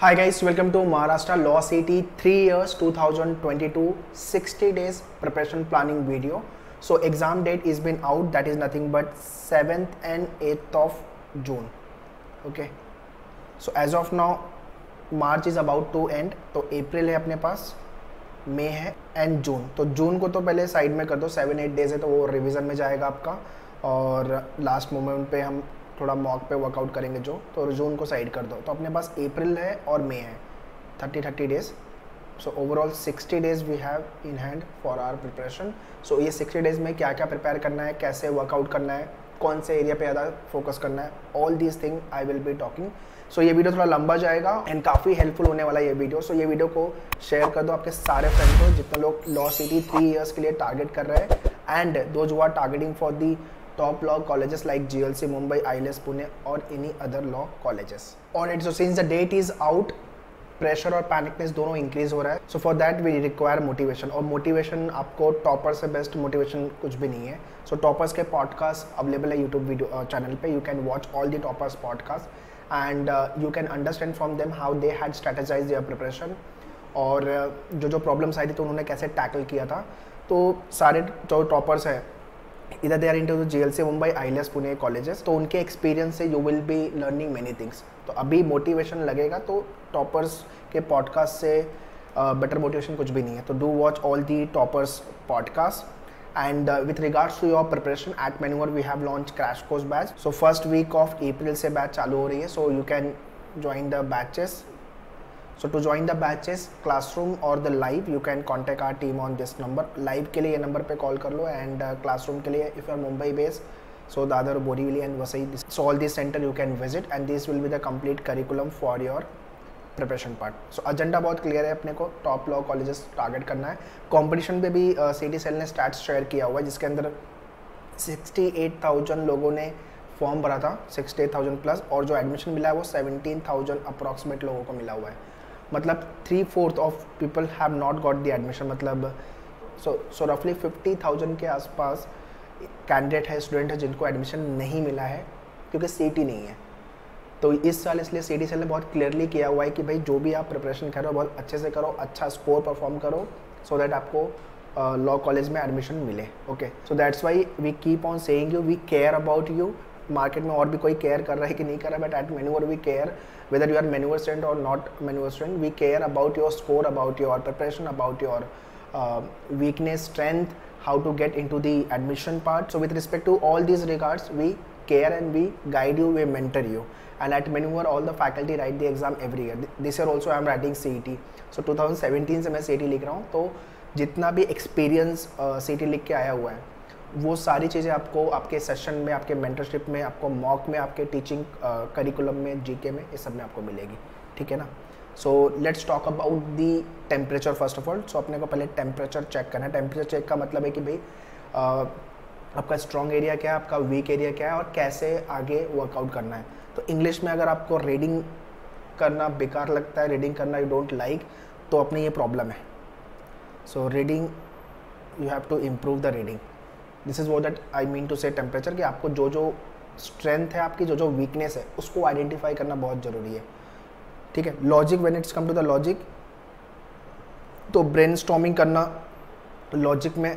Hi guys, welcome to Maharashtra Law CET 3 years 2022 60 days preparation planning video. So exam date is been out, that is nothing but 7th and 8th of June. Okay, so as of now March is about to end, तो April है अपने पास, May है and June. तो June को तो पहले side में कर दो, 7-8 days है तो वो रिविज़न में जाएगा आपका और लास्ट मोमेंट पे हम थोड़ा मॉक पे वर्कआउट करेंगे जो, तो जून को साइड कर दो. तो अपने पास अप्रैल है और मई है 30 days. So overall 60 days we have in hand for our preparation. So ये 60 डेज में क्या क्या प्रिपेयर करना है, कैसे वर्कआउट करना है, कौन से एरिया पे ज़्यादा फोकस करना है, all this thing I will be talking. So ये वीडियो थोड़ा लंबा जाएगा एंड काफ़ी हेल्पफुल होने वाला ये वीडियो. सो ये वीडियो को शेयर कर दो आपके सारे फ्रेंड को जितने लोग लॉ सीटी 3 ईयर्स के लिए टारगेट कर रहे हैं and those who are targeting for the top law colleges like GLC Mumbai, ILS Pune or any other law colleges. Alright, so since the date is out, pressure और panicness दोनों increase हो रहा है. So for that we require motivation और motivation आपको topper से best motivation कुछ भी नहीं है. So toppers के podcast available है YouTube video channel पे. You can watch all the toppers podcast and you can understand from them how they had strategized their preparation और जो problems आई थी तो उन्होंने कैसे tackle किया था. तो सारे जो toppers हैं इधर they are into GLC Mumbai, ILS Pune colleges, तो उनके एक्सपीरियंस से you will be learning many things. तो अभी मोटिवेशन लगेगा तो टॉपर्स के पॉडकास्ट से बेटर मोटिवेशन कुछ भी नहीं है. तो do watch all the toppers podcast. And with regards to your preparation at Manoeuvre we have launched crash course batch. So first week of April से बैच चालू हो रही है. So you can join the batches. So to join the batches, classroom or the live, you can contact our team on this number. Live के लिए ये number पे call कर लो and classroom के लिए if you are Mumbai based, so Dadar, Borivali and Vasai, so all these center you can visit and this will be the complete curriculum for your preparation part. So agenda बहुत clear है अपने को, top law colleges target करना है. Competition पे भी CDSL ने stats share किया हुआ है जिसके अंदर 68,000 लोगों ने फॉर्म भरा था, 68,000 प्लस, और जो एडमिशन मिला है वो 17,000 अप्रॉक्सीमेट लोगों को मिला हुआ है. मतलब 3/4 of people have not got the admission. मतलब सो रफली 50,000 के आसपास कैंडिडेट है, स्टूडेंट है जिनको एडमिशन नहीं मिला है क्योंकि सीटी नहीं है. तो इस साल इसलिए CDSL ने बहुत क्लियरली किया हुआ है कि भाई जो भी आप प्रिपरेशन करो बहुत अच्छे से करो, अच्छा स्कोर परफॉर्म करो सो दैट आपको लॉ कॉलेज में एडमिशन मिले. Okay, so that's why we keep on saying you, we care about you. Market में और भी कोई केयर कर रहा है कि नहीं कर रहा, but at Manoeuvre we care whether you are Manoeuvre student और not Manoeuvre student. We care about your score, about your preparation, about your weakness, strength, how to get into the admission part. So with respect to all this regards we care and we guide you, we mentor you. And at Manoeuvre all the faculty write the exam every year. This year also I am writing CET. So 2017 से मैं CET लिख रहा हूँ, तो जितना भी experience CET लिख के आया हुआ है वो सारी चीज़ें आपको आपके सेशन में, आपके मेंटरशिप में, आपको मॉक में, आपके टीचिंग करिकुलम में, जीके में, इस सब में आपको मिलेगी. ठीक है ना. So let's talk about the temperature first of all. So अपने को पहले टेम्परेचर चेक करना है. टेम्परेचर चेक का मतलब है कि भाई आपका स्ट्रॉन्ग एरिया क्या है, आपका वीक एरिया क्या है और कैसे आगे वर्कआउट करना है. तो इंग्लिश में अगर आपको रीडिंग करना बेकार लगता है, रीडिंग करना यू डोंट लाइक, तो अपनी ये प्रॉब्लम है. So reading you have to improve the reading. This is what that I mean to say temperature, कि आपको जो जो स्ट्रेंथ है आपकी, जो जो वीकनेस है उसको आइडेंटिफाई करना बहुत ज़रूरी है. ठीक है. Logic, when it's come to the logic, तो ब्रेनस्टॉर्मिंग करना लॉजिक में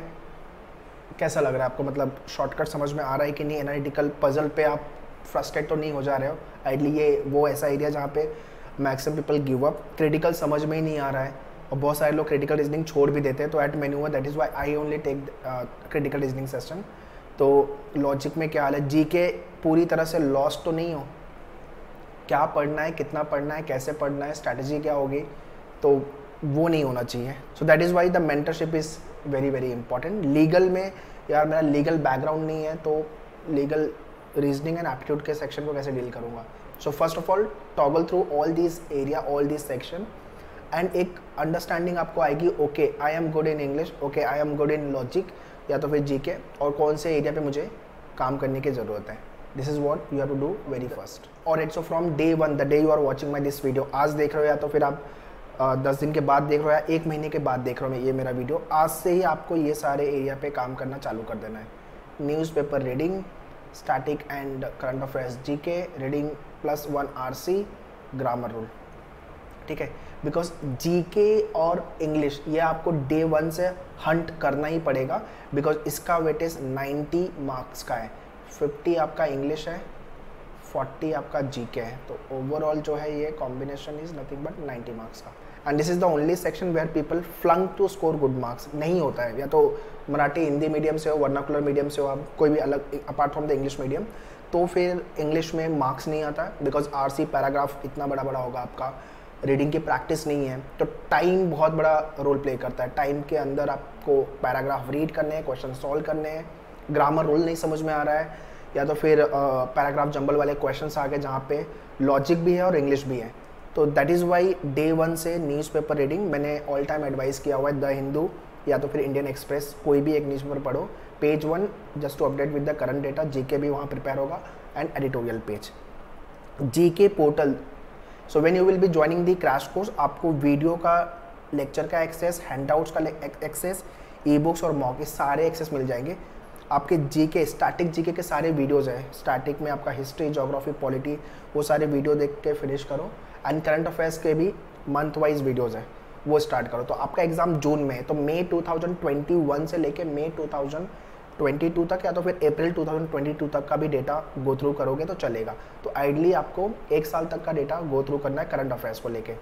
कैसा लग रहा है आपको, मतलब शॉर्टकट समझ में आ रहा है कि नहीं, एनालिटिकल पजल पे आप फ्रस्ट्रेट तो नहीं हो जा रहे हो. आइडली ये वो ऐसा एरिया जहाँ पे maximum people give up, critical समझ में ही नहीं आ रहा है और बहुत सारे लोग क्रिटिकल रीजनिंग छोड़ भी देते हैं. तो at Manoeuvre that is why I only take critical reasoning session. तो लॉजिक में क्या हाल है, जीके पूरी तरह से लॉस्ट तो नहीं हो, क्या पढ़ना है, कितना पढ़ना है, कैसे पढ़ना है, स्ट्रैटेजी क्या होगी, तो वो नहीं होना चाहिए. So that is why the mentorship is very very important. Legal में यार मेरा लीगल बैकग्राउंड नहीं है तो लीगल रीजनिंग एंड एप्टीट्यूड के सेक्शन को कैसे डील करूँगा. So first of all toggle through all this area, all this section, and एक अंडरस्टैंडिंग आपको आएगी. Okay I am good in English, okay I am good in logic या तो फिर जीके, और कौन से एरिया पे मुझे काम करने की ज़रूरत है. This is what you have to do very first. और it's from day one, the day you are watching my this video, आज देख रहे हो या तो फिर आप 10 दिन के बाद देख रहे हो या एक महीने के बाद देख रहे हो ये मेरा वीडियो, आज से ही आपको ये सारे एरिया पर काम करना चालू कर देना है. Newspaper reading, static and current affairs, GK reading, plus 1 RC, grammar rule. ठीक है, बिकॉज जीके और इंग्लिश ये आपको डे वन से हंट करना ही पड़ेगा, बिकॉज इसका वेटेज 90 मार्क्स का है, 50 आपका इंग्लिश है, 40 आपका जीके है, तो ओवरऑल जो है ये combination is nothing but 90 marks का। And this is the only section where people flung to score good marks, नहीं होता है, या तो मराठी हिंदी मीडियम से हो, वर्नाकुलर मीडियम से हो आप, कोई भी अलग apart from the English medium, तो फिर इंग्लिश में मार्क्स नहीं आता बिकॉज आरसी पैराग्राफ इतना बड़ा बड़ा होगा आपका, रीडिंग की प्रैक्टिस नहीं है, तो टाइम बहुत बड़ा रोल प्ले करता है। टाइम के अंदर आपको पैराग्राफ रीड करने हैं, क्वेश्चन सॉल्व करने हैं, ग्रामर रूल नहीं समझ में आ रहा है, या तो फिर पैराग्राफ जंबल वाले क्वेश्चंस आ गए जहाँ पे लॉजिक भी है और इंग्लिश भी है। तो that is why day one से न्यूज़पेपर रीडिंग मैंने ऑल टाइम एडवाइस किया हुआ है, द हिंदू या तो फिर इंडियन एक्सप्रेस, कोई भी एक न्यूज़पेपर पढ़ो, page 1 just to update with the current data, GK भी वहाँ प्रिपेयर होगा and editorial page. GK portal, so when you will be joining the crash course आपको वीडियो का, लेक्चर का एक्सेस, हैंडआउट्स का एक्सेस, ई बुक्स और mock, सारे access मिल जाएंगे। आपके जीके स्टैटिक जीके के सारे वीडियोस हैं, स्टैटिक में आपका हिस्ट्री, ज्योग्राफी, पॉलिटी, वो सारे वीडियो देख के फिनिश करो, एंड करंट अफेयर्स के भी मंथ वाइज वीडियोस हैं, वो स्टार्ट करो। तो आपका एग्ज़ाम जून में है, तो मई 2021 से लेके मई 2022 तक, या तो फिर अप्रैल 2022 तक का भी डेटा गो थ्रू करोगे तो चलेगा। तो आइडली आपको एक साल तक का डेटा गो थ्रू करना है करंट अफेयर्स को लेके,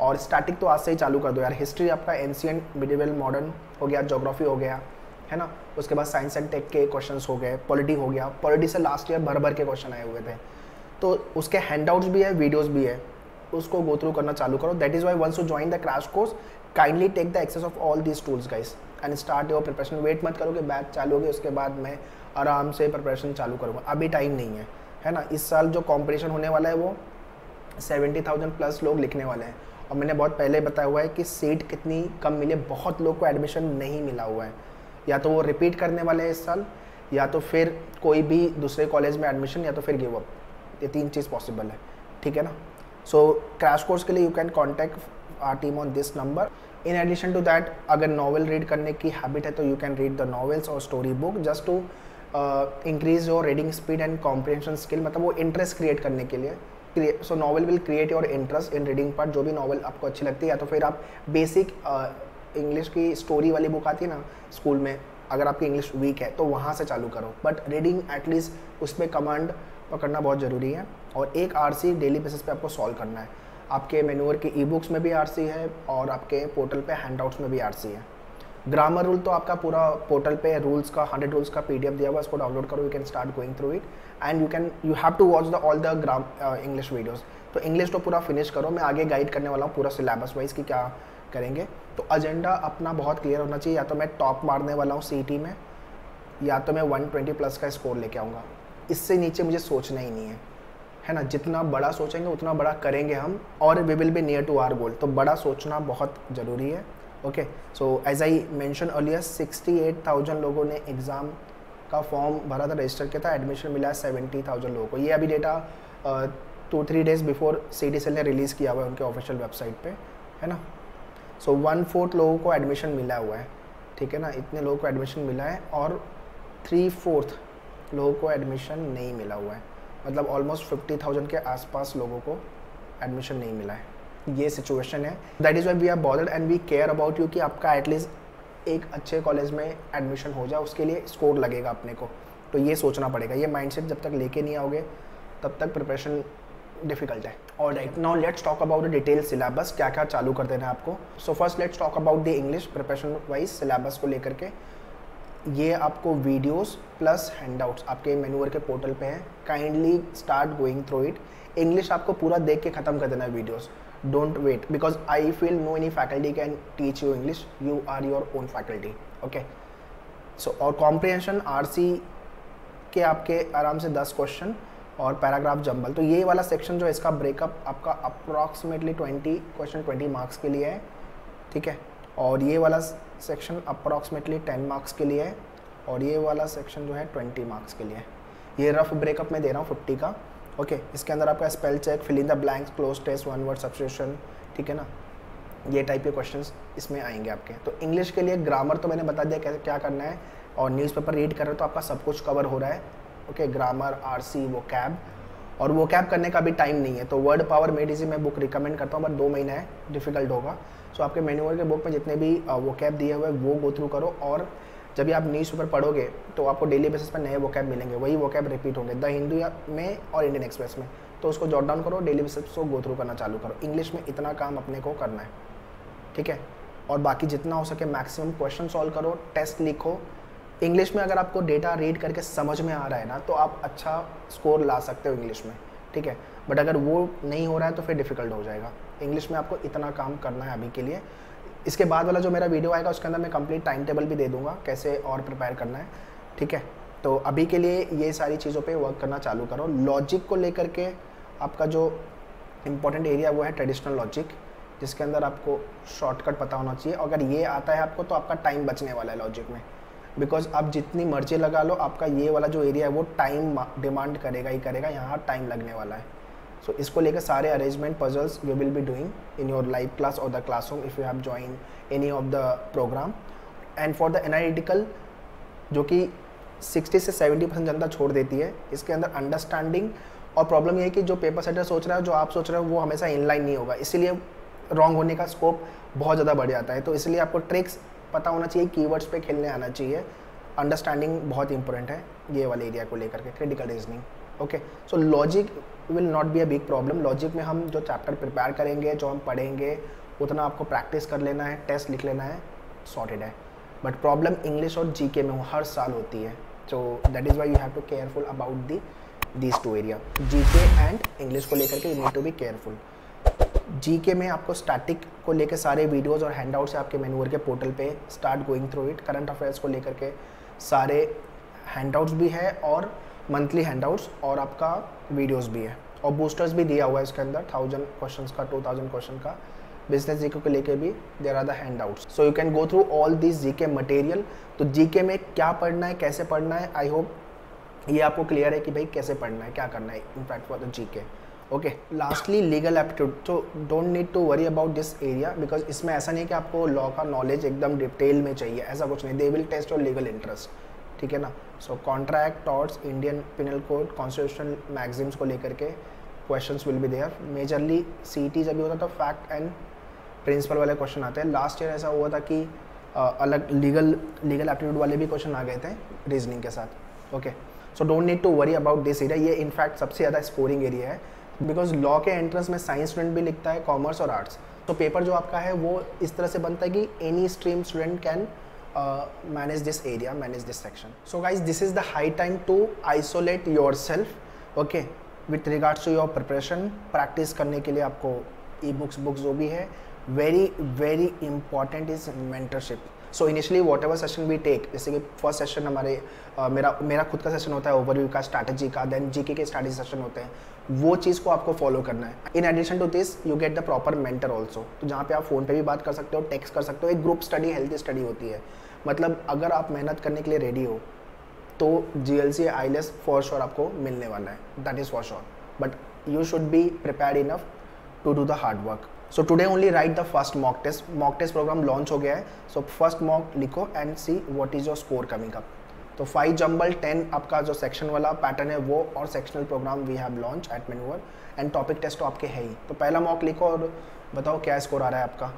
और स्टैटिक तो आज से ही चालू कर दो यार। हिस्ट्री आपका एंशिएंट, मिडिवल, मॉडर्न हो गया, ज्योग्राफी हो गया है ना, उसके बाद साइंस एंड टेक के क्वेश्चंस हो गए, पॉलिटी हो गया, पॉलिटी से लास्ट ईयर भर भर के क्वेश्चन आए हुए थे, तो उसके हैंडआउट्स भी है, वीडियोस भी है, उसको गो थ्रू करना चालू करो। That is why once to join the crash course kindly take the access of all this tools guys and start your preparation. Wait मत करो कि बैच चालू होगी उसके बाद मैं आराम से प्रिपरेशन चालू करूँगा, अभी टाइम नहीं है, है ना। इस साल जो कॉम्पिटिशन होने वाला है वो 70,000 प्लस लोग लिखने वाले हैं, और मैंने बहुत पहले बताया हुआ है कि सीट कितनी कम मिले, बहुत लोग को एडमिशन नहीं मिला हुआ है, या तो वो रिपीट करने वाले हैं इस साल, या तो फिर कोई भी दूसरे कॉलेज में एडमिशन, या तो फिर गिव अप, ये 3 चीज़ पॉसिबल है, ठीक है ना। सो क्रैश कोर्स के लिए you can contact our team on this number. In addition to that अगर नॉवेल रीड करने की हैबिट है तो you can read the novels और story book just to increase your reading speed and comprehension skill, मतलब वो interest create करने के लिए। So novel will create your interest in reading part, जो भी नॉवेल आपको अच्छी लगती है, या तो फिर आप बेसिक इंग्लिश की स्टोरी वाली बुक आती है ना स्कूल में, अगर आपकी इंग्लिश वीक है तो वहाँ से चालू करो, बट रीडिंग एटलीस्ट उसमें कमांड पकड़ना बहुत ज़रूरी है। और एक आरसी डेली बेसिस पे आपको सॉल्व करना है, आपके मैन्योर के ई बुक्स में भी आरसी है और आपके पोर्टल पे हैंडआउट्स में भी आरसी है। ग्रामर रूल तो आपका पूरा पोर्टल पे रूल्स का 100 रूल्स का PDF दिया हुआ है, उसको डाउनलोड करो, you can start going through it and you have to watch the all the English videos. तो इंग्लिश तो पूरा फिनिश करो, मैं आगे गाइड करने वाला हूँ पूरा सिलेबस वाइज कि क्या करेंगे। तो एजेंडा अपना बहुत क्लियर होना चाहिए, या तो मैं टॉप मारने वाला हूँ CET में, या तो मैं 120 प्लस का स्कोर लेके आऊँगा, इससे नीचे मुझे सोचना ही नहीं है, है ना। जितना बड़ा सोचेंगे उतना बड़ा करेंगे हम, और we will be near to our goal. तो बड़ा सोचना बहुत ज़रूरी है। Okay, so as I mention earlier 68,000 लोगों ने एग्ज़ाम का फॉर्म भरा था, रजिस्टर किया था, एडमिशन मिला है 70,000 लोगों को। ये अभी डेटा 2-3 डेज़ बिफोर CDSL ने रिलीज़ किया हुआ है उनके ऑफिशियल वेबसाइट पर, है ना। सो 1/4 लोगों को एडमिशन मिला हुआ है, ठीक है ना, इतने लोगों को एडमिशन मिला है, और 3/4 लोगों को एडमिशन नहीं मिला हुआ है, मतलब ऑलमोस्ट 50,000 के आसपास लोगों को एडमिशन नहीं मिला है। ये सिचुएशन है, that is why we are bothered and we care about you कि आपका एटलीस्ट एक अच्छे कॉलेज में एडमिशन हो जाए, उसके लिए स्कोर लगेगा अपने को, तो ये सोचना पड़ेगा। ये माइंडसेट जब तक लेके नहीं आओगे तब तक प्रिपरेशन डिफिकल्ट है। Alright, now let's talk about the detail syllabus, क्या क्या चालू कर देना है आपको। So first let's talk about the English preparation wise syllabus को लेकर के। ये आपको वीडियोस प्लस हैंडआउट्स आपके मैन्योर के पोर्टल पे हैं, kindly start going through it. English आपको पूरा देख के ख़त्म कर देना है videos, don't wait, because I feel no any faculty can teach you English, you are your own faculty. Okay, so और कॉम्प्रिहेंशन आरसी के आपके आराम से 10 क्वेश्चन और पैराग्राफ जंबल। तो ये वाला सेक्शन जो है इसका ब्रेकअप आपका अप्रॉक्सीमेटली 20 क्वेश्चन 20 मार्क्स के लिए है, ठीक है, और ये वाला सेक्शन अप्रॉक्सीमेटली 10 मार्क्स के लिए है, और ये वाला सेक्शन जो है 20 मार्क्स के लिए है। ये रफ ब्रेकअप में दे रहा हूँ 50 का। ओके, इसके अंदर आपका spell check, fill in the blanks, cloze test, 1 word substitution, ठीक है ना, ये टाइप के क्वेश्चंस इसमें आएंगे आपके। तो इंग्लिश के लिए ग्रामर तो मैंने बता दिया कैसे क्या करना है, और न्यूज़पेपर रीड कर रहे हो तो आपका सब कुछ कवर हो रहा है। ओके, ग्रामर, आरसी, वोकैब, और वो कैप करने का भी टाइम नहीं है। तो वर्ड पावर मेड इजी मैं बुक रिकमेंड करता हूँ, बट 2 महीना है, डिफिकल्ट होगा। सो आपके मैन्यूअल के बुक में जितने भी वो कैप दिए हुए वो गो थ्रू करो, और जब भी आप न्यूज़ पेपर पढ़ोगे तो आपको डेली बेसिस पर नए वो कैप मिलेंगे, वही वो कैप रिपीट होंगे द हिंदू में और इंडियन एक्सप्रेस में। तो उसको जॉट डाउन करो, डेली बेसिस को गो थ्रू करना चालू करो। इंग्लिश में इतना काम अपने को करना है, ठीक है। और बाकी जितना हो सके मैक्सिमम क्वेश्चन सॉल्व करो, टेस्ट लिखो। इंग्लिश में अगर आपको डेटा रीड करके समझ में आ रहा है ना, तो आप अच्छा स्कोर ला सकते हो इंग्लिश में, ठीक है। बट अगर वो नहीं हो रहा है तो फिर डिफ़िकल्ट हो जाएगा। इंग्लिश में आपको इतना काम करना है अभी के लिए। इसके बाद वाला जो मेरा वीडियो आएगा उसके अंदर मैं कंप्लीट टाइम टेबल भी दे दूँगा कैसे और प्रिपेयर करना है, ठीक है। तो अभी के लिए ये सारी चीज़ों पे वर्क करना चालू करो। लॉजिक को लेकर के आपका जो इम्पोर्टेंट एरिया वो है ट्रेडिशनल लॉजिक, जिसके अंदर आपको शॉर्टकट पता होना चाहिए। अगर ये आता है आपको तो आपका टाइम बचने वाला है लॉजिक में, बिकॉज आप जितनी मर्जी लगा लो आपका ये वाला जो एरिया है वो टाइम डिमांड करेगा ही करेगा, यहाँ टाइम लगने वाला है। सो इसको लेकर सारे arrangement puzzles you will be doing in your live class और the classroom if you have join any of the program. And for the analytical जो कि 60 से 70% जनता छोड़ देती है, इसके अंदर अंडरस्टैंडिंग और प्रॉब्लम यह है कि जो पेपर सेटर सोच रहा है जो आप सोच रहे हो वो हमेशा इनलाइन नहीं होगा, इसीलिए रॉन्ग होने का स्कोप बहुत ज़्यादा बढ़ जाता है। तो इसलिए आपको ट्रिक्स पता होना चाहिए, कीवर्ड्स पे खेलने आना चाहिए, अंडरस्टैंडिंग बहुत इंपॉर्टेंट है ये वाले एरिया को लेकर के, critical reasoning. Okay, so logic will not be a big problem. Logic में हम जो चैप्टर प्रिपेयर करेंगे, जो हम पढ़ेंगे, उतना आपको प्रैक्टिस कर लेना है, टेस्ट लिख लेना है, सॉर्टेड है। बट प्रॉब्लम इंग्लिश और जीके में हर साल होती है, so that is why you have to careful about these two area. GK and English को लेकर के you need to be careful. GK में आपको स्टैटिक को लेकर सारे वीडियोस और हैंडआउट्स आपके मैन्यूअर के पोर्टल पे, start going through it. Current affairs को लेकर के सारे हैंडआउट्स भी है और मंथली हैंडआउट्स और आपका वीडियोस भी है, और बूस्टर्स भी दिया हुआ है इसके अंदर 1000 क्वेश्चन का, 2000 क्वेश्चन का। बिजनेस जीके को लेकर भी there are the handouts, so you can go through all this GK material. तो जीके में क्या पढ़ना है, कैसे पढ़ना है, आई होप ये आपको क्लियर है कि भाई कैसे पढ़ना है, क्या करना है in fact for the GK. Okay, lastly legal aptitude. तो don't need to worry about this area, because इसमें ऐसा नहीं कि आपको लॉ का नॉलेज एकदम डिटेल में चाहिए, ऐसा कुछ नहीं। They will test your legal interest, ठीक है ना। So contract, torts, Indian penal code, constitution maxims को लेकर के questions will be there. Majorly CET जब भी होता था फैक्ट एंड प्रिंसिपल वाले क्वेश्चन आते हैं। लास्ट ईयर ऐसा हुआ था कि अलग लीगल एप्टीट्यूड वाले भी क्वेश्चन आ गए थे रीजनिंग के साथ। Okay, so don't need to worry about this area. ये इनफैक्ट सबसे ज़्यादा स्कोरिंग एरिया है, बिकॉज लॉ के एंट्रेंस में साइंस स्टूडेंट भी लिखता है, कॉमर्स और आर्ट्स। तो पेपर जो आपका है वो इस तरह से बनता है कि any stream student can manage this area, manage this section. So guys, this is the high time to isolate yourself, okay, with regards to your preparation. Practice करने के लिए आपको ई बुक्स जो भी है, very very important is mentorship. So initially whatever session we take, जैसे कि first session हमारे मेरा खुद का सेशन होता है ओवरव्यू का, स्ट्रैटेजी का, देन जीके के स्ट्रैटेजी सेशन होते हैं, वो चीज़ को आपको फॉलो करना है। In addition to this you get the proper mentor also, तो जहाँ पे आप फ़ोन पे भी बात कर सकते हो, टेक्स्ट कर सकते हो। एक ग्रुप स्टडी, हेल्थी स्टडी होती है, मतलब अगर आप मेहनत करने के लिए रेडी हो तो GLC ILS फॉर श्योर आपको मिलने वाला है, that is for sure. But you should be prepare enough to do the hard work. So today only write the first mock test. Mock test program launch हो गया है, so first mock लिखो and see what is your score coming up. तो 5 jumble 10 आपका जो section वाला pattern है वो, और sectional program we have launch at मैन्यूअर, एंड टॉपिक टेस्ट तो आपके है ही। तो पहला मॉक लिखो और बताओ क्या स्कोर आ रहा है आपका,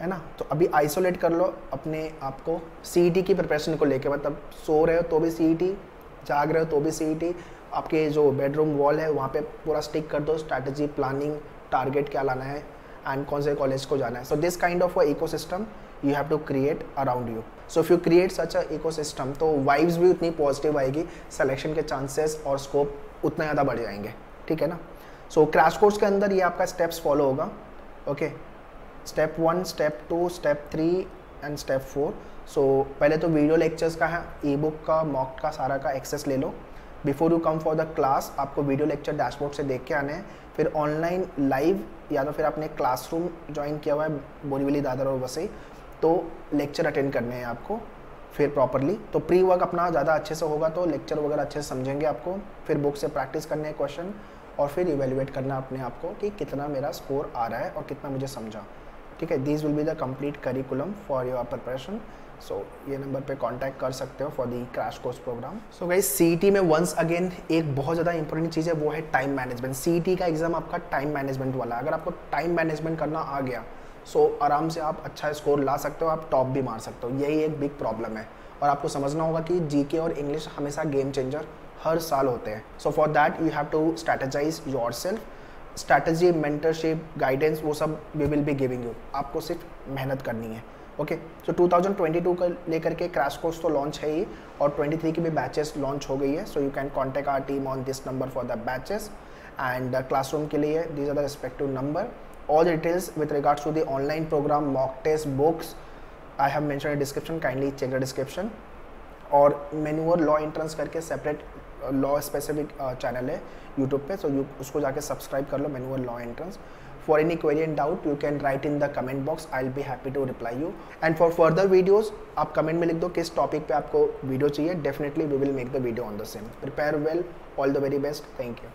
है ना। तो अभी आइसोलेट कर लो अपने आप को CET की प्रिपरेशन को लेकर, मतलब सो रहे हो तो भी CET, जाग रहे हो तो भी CET। आपके जो बेडरूम वॉल है वहाँ पर पूरा स्टिक कर दो, स्ट्रैटेजी, प्लानिंग, टारगेट क्या लाना है एंड कौन से कॉलेज को जाना है। So this kind of ecosystem you have to create around you. So if you create such a ecosystem तो वाइब्स भी उतनी पॉजिटिव आएगी, सिलेक्शन के चांसेस और स्कोप उतना ज़्यादा बढ़ जाएंगे, ठीक है ना। सो क्रैश कोर्स के अंदर ये आपका स्टेप्स फॉलो होगा, okay, step 1, step 2, step 3 and step 4। So पहले तो वीडियो लेक्चर्स का है, ई बुक का, मॉक का, सारा का एक्सेस ले लो। Before you come for the class आपको वीडियो लेक्चर डैशबोर्ड से देख के आने हैं, फिर ऑनलाइन लाइव, या तो फिर आपने क्लासरूम ज्वाइन किया हुआ है बोरीवली, दादर और वसई, तो लेक्चर अटेंड करने हैं आपको फिर प्रॉपरली। तो प्री वर्क अपना ज़्यादा अच्छे से होगा तो लेक्चर वगैरह अच्छे से समझेंगे आपको, फिर बुक से प्रैक्टिस करने हैं क्वेश्चन, और फिर इवेल्युएट करना अपने आप को कि कितना मेरा स्कोर आ रहा है और कितना मुझे समझा, ठीक है। This will be the complete curriculum for your preparation. So ये नंबर पे कांटेक्ट कर सकते हो for the crash course program. So guys CET में वंस अगेन एक बहुत ज़्यादा इंपॉर्टेंट चीज़ है, वो है टाइम मैनेजमेंट। सीईटी का एग्जाम आपका टाइम मैनेजमेंट वाला है। अगर आपको टाइम मैनेजमेंट करना आ गया सो आराम से आप अच्छा स्कोर ला सकते हो, आप टॉप भी मार सकते हो। यही एक बिग प्रॉब्लम है और आपको समझना होगा कि जीके और इंग्लिश हमेशा गेम चेंजर हर साल होते हैं। So for that you have to strategize yourself. Strategy, mentorship, guidance, वो सब we will be giving you. आपको सिर्फ मेहनत करनी है। ओके, सो 2022 का लेकर के क्रैश कोर्स तो लॉन्च है ही और 23 की भी बैचेस लॉन्च हो गई है। So you can contact our team on this number for the batches and classroom के लिए these are the respective number. All details with regards to the online program, mock test, books I have mentioned in description, kindly check the description. और मैन्योर law entrance करके separate law specific channel है YouTube पे, so you उसको जाके subscribe कर लो, मैन्युअल law entrance. For any query and doubt you can write in the comment box, I will be happy to reply you. And for further videos आप comment में लिख दो किस टॉपिक पे आपको वीडियो चाहिए, definitely we will make the video on the same. Prepare well, all the very best, thank you.